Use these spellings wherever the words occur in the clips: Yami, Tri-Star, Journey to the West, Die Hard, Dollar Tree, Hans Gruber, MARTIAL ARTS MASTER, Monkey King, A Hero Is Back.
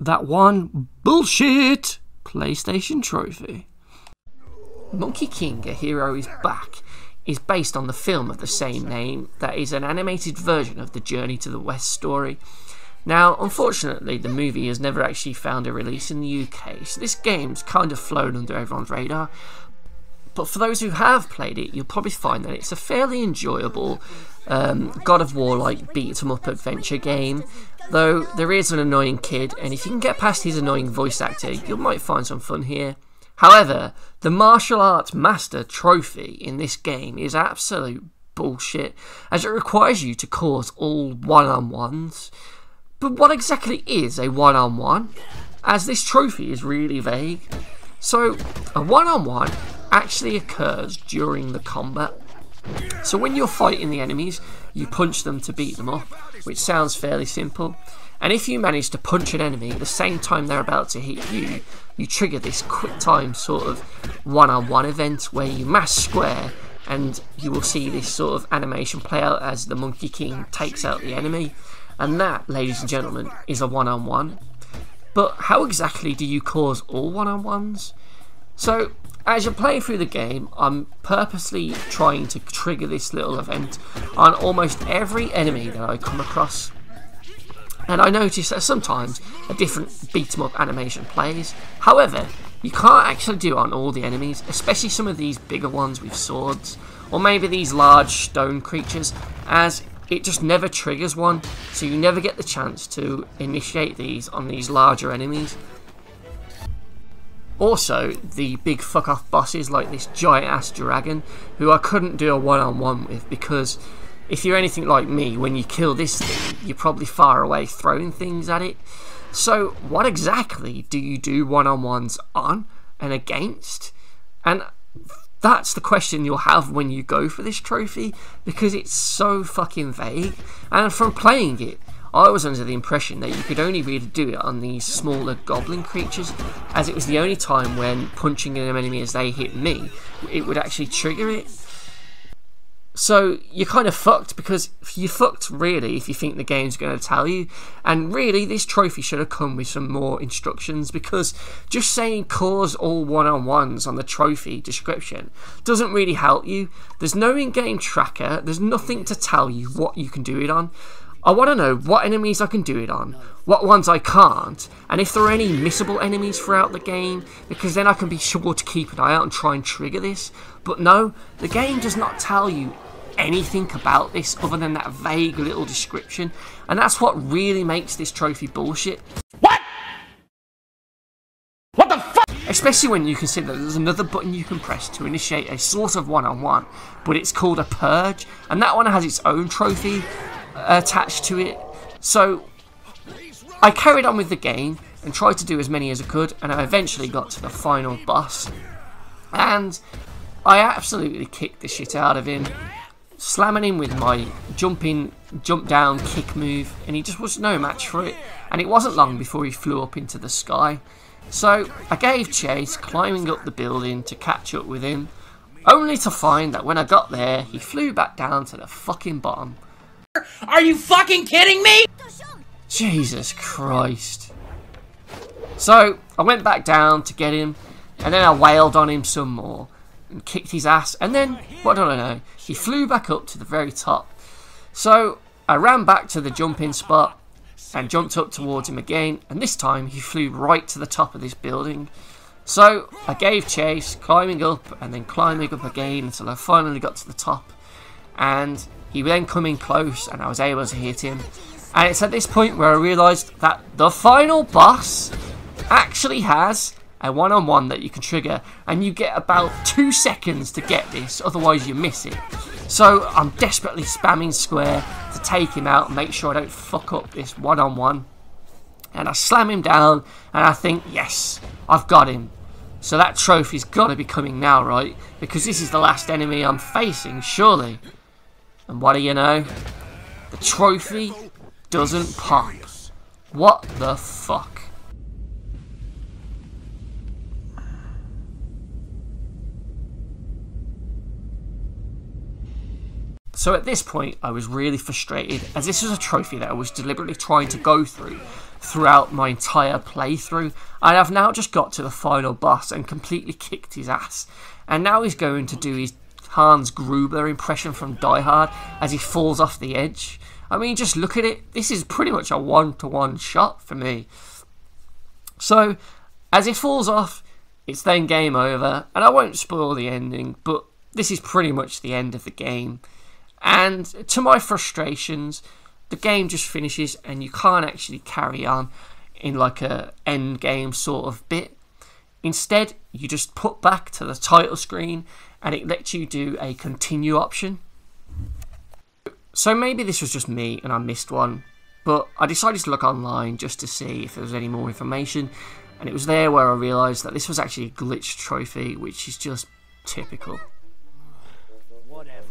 that one bullshit PlayStation trophy. Monkey King, A Hero Is Back is based on the film of the same name that is an animated version of the Journey to the West story. Now, unfortunately, the movie has never actually found a release in the UK, so this game's kind of flown under everyone's radar. But for those who have played it, you'll probably find that it's a fairly enjoyable God of War-like beat-em-up adventure game, though there is an annoying kid, and if you can get past his annoying voice actor, you might find some fun here. However, the martial arts master trophy in this game is absolute bullshit, as it requires you to cause all one-on-ones. But what exactly is a one-on-one, as this trophy is really vague? So, a one-on-one actually occurs during the combat. So when you're fighting the enemies, you punch them to beat them up, which sounds fairly simple. And if you manage to punch an enemy at the same time they're about to hit you, you trigger this quick time sort of one-on-one event where you mash square, and you will see this sort of animation play out as the Monkey King takes out the enemy. And that, ladies and gentlemen, is a one-on-one. But how exactly do you cause all one-on-ones? So, as you're playing through the game, I'm purposely trying to trigger this little event on almost every enemy that I come across. And I notice that sometimes a different beat-em-up animation plays. However, you can't actually do it on all the enemies, especially some of these bigger ones with swords, or maybe these large stone creatures, as it just never triggers one, so you never get the chance to initiate these on these larger enemies. Also, the big fuck-off bosses like this giant-ass dragon, who I couldn't do a one-on-one with because if you're anything like me, when you kill this thing, you're probably far away throwing things at it. So, what exactly do you do one-on-ones on and against? And that's the question you'll have when you go for this trophy, because it's so fucking vague. And from playing it, I was under the impression that you could only really do it on these smaller goblin creatures, as it was the only time when punching an enemy as they hit me, it would actually trigger it. So you're kind of fucked, because you're fucked really if you think the game's going to tell you. And really this trophy should have come with some more instructions, because just saying cause all one-on-ones on the trophy description doesn't really help you. There's no in-game tracker, there's nothing to tell you what you can do it on. I want to know what enemies I can do it on, what ones I can't, and if there are any missable enemies throughout the game, because then I can be sure to keep an eye out and try and trigger this. But no, the game does not tell you anything about this other than that vague little description, and that's what really makes this trophy bullshit. What the fuck? Especially when you consider there's another button you can press to initiate a sort of one-on-one, but it's called a purge, and that one has its own trophy attached to it. So I carried on with the game and tried to do as many as I could, and I eventually got to the final boss, and I absolutely kicked the shit out of him, slamming him with my jump down kick move, and he just was no match for it, and it wasn't long before he flew up into the sky. So I gave chase, climbing up the building to catch up with him, only to find that when I got there he flew back down to the fucking bottom. Are you fucking kidding me?! Jesus Christ. So, I went back down to get him, and then I wailed on him some more, and kicked his ass, and then, what don't I know, he flew back up to the very top. So, I ran back to the jumping spot, and jumped up towards him again, and this time he flew right to the top of this building. So, I gave chase, climbing up, and then climbing up again, until I finally got to the top, and he then come in close, and I was able to hit him. And it's at this point where I realised that the final boss actually has a one-on-one that you can trigger, and you get about 2 seconds to get this, otherwise you miss it. So I'm desperately spamming square to take him out and make sure I don't fuck up this one-on-one. And I slam him down, and I think, yes, I've got him. So that trophy's got to be coming now, right? Because this is the last enemy I'm facing, surely. And what do you know? The trophy doesn't pop. What the fuck? So at this point I was really frustrated, as this was a trophy that I was deliberately trying to go through throughout my entire playthrough. I have now just got to the final boss and completely kicked his ass. And now he's going to do his Hans Gruber impression from Die Hard as he falls off the edge. I mean, just look at it. This is pretty much a one-to-one shot for me. So, as he falls off, it's then game over. And I won't spoil the ending, but this is pretty much the end of the game. And to my frustrations, the game just finishes and you can't actually carry on in like a end game sort of bit. Instead, you just put back to the title screen and it lets you do a continue option. So maybe this was just me and I missed one, but I decided to look online just to see if there was any more information, and it was there where I realised that this was actually a glitched trophy, which is just typical. Whatever.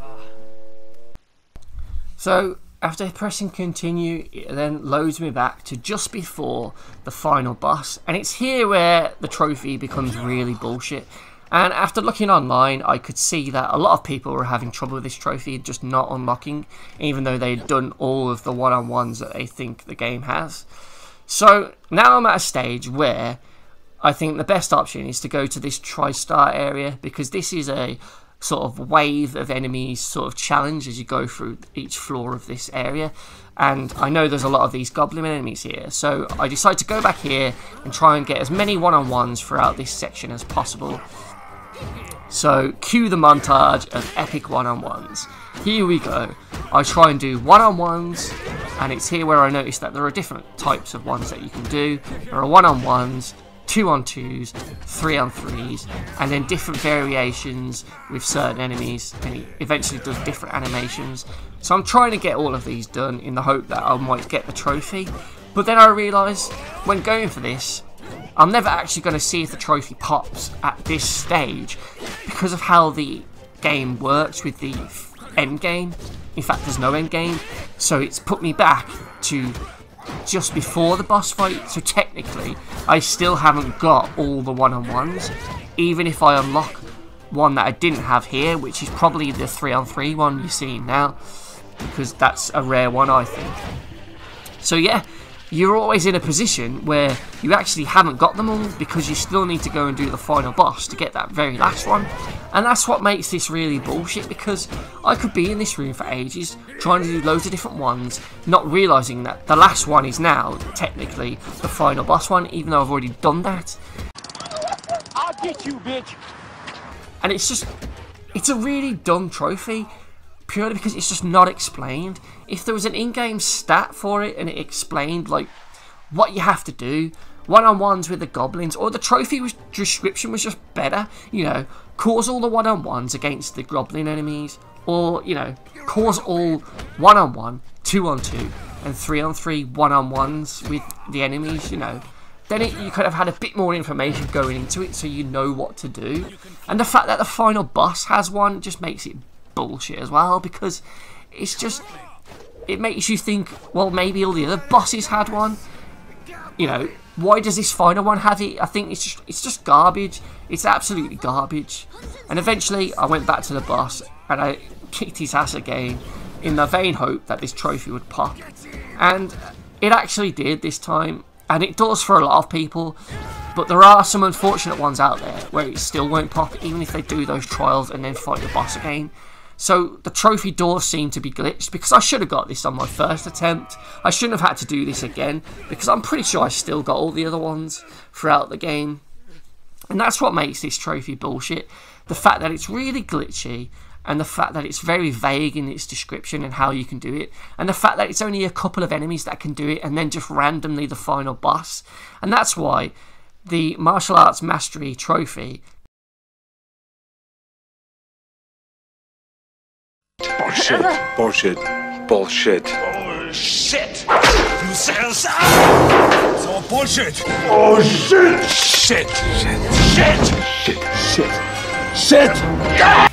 So after pressing continue, it then loads me back to just before the final boss, and it's here where the trophy becomes really bullshit. And after looking online, I could see that a lot of people were having trouble with this trophy, just not unlocking, even though they'd done all of the one-on-ones that they think the game has. So now I'm at a stage where I think the best option is to go to this Tri-Star area, because this is a sort of wave of enemies sort of challenge as you go through each floor of this area. And I know there's a lot of these goblin enemies here, so I decide to go back here and try and get as many one-on-ones throughout this section as possible. So, cue the montage of epic one-on-ones. Here we go. I try and do one-on-ones, and it's here where I notice that there are different types of ones that you can do. There are one-on-ones, two-on-twos, three-on-threes, and then different variations with certain enemies, and he eventually does different animations. So I'm trying to get all of these done in the hope that I might get the trophy, but then I realise when going for this, I'm never actually going to see if the trophy pops at this stage because of how the game works with the end game. In fact, there's no end game, so it's put me back to just before the boss fight. So technically, I still haven't got all the one-on-ones, even if I unlock one that I didn't have here, which is probably the three-on-three one you see now, because that's a rare one, I think. So yeah, you're always in a position where you actually haven't got them all because you still need to go and do the final boss to get that very last one. And that's what makes this really bullshit, because I could be in this room for ages trying to do loads of different ones, not realising that the last one is now technically the final boss one, even though I've already done that. I'll get you, bitch! And it's just, it's a really dumb trophy, purely because it's just not explained. If there was an in-game stat for it and it explained like what you have to do, one-on-ones with the goblins, or the trophy description was just better, you know, cause all the one-on-ones against the goblin enemies, or, you know, cause all one-on-one, two-on-two, and three-on-three one-on-ones with the enemies, you know, then you could have had a bit more information going into it so you know what to do. And the fact that the final boss has one just makes it bullshit as well, because it's just, it makes you think, well, maybe all the other bosses had one, you know, why does this final one have it? I think it's just garbage. It's absolutely garbage. And eventually I went back to the boss and I kicked his ass again in the vain hope that this trophy would pop, and it actually did this time, and it does for a lot of people. But there are some unfortunate ones out there where it still won't pop even if they do those trials and then fight the boss again. So the trophy doors seem to be glitched, because I should have got this on my first attempt. I shouldn't have had to do this again, because I'm pretty sure I still got all the other ones throughout the game. And that's what makes this trophy bullshit. The fact that it's really glitchy, and the fact that it's very vague in its description and how you can do it, and the fact that it's only a couple of enemies that can do it, and then just randomly the final boss. And that's why the Martial Arts Mastery Trophy bullshit, bullshit, bullshit. You sales out. So bullshit. Oh shit. Shit. Shit. Shit. Shit. Shit. Shit. Shit.